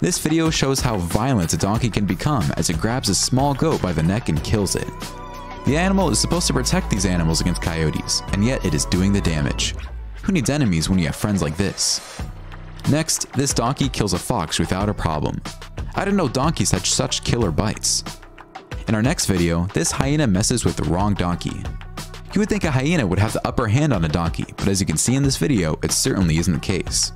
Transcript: This video shows how violent a donkey can become as it grabs a small goat by the neck and kills it. The animal is supposed to protect these animals against coyotes, and yet it is doing the damage. Who needs enemies when you have friends like this? Next, this donkey kills a fox without a problem. I didn't know donkeys had such killer bites. In our next video, this hyena messes with the wrong donkey. You would think a hyena would have the upper hand on a donkey, but as you can see in this video, it certainly isn't the case.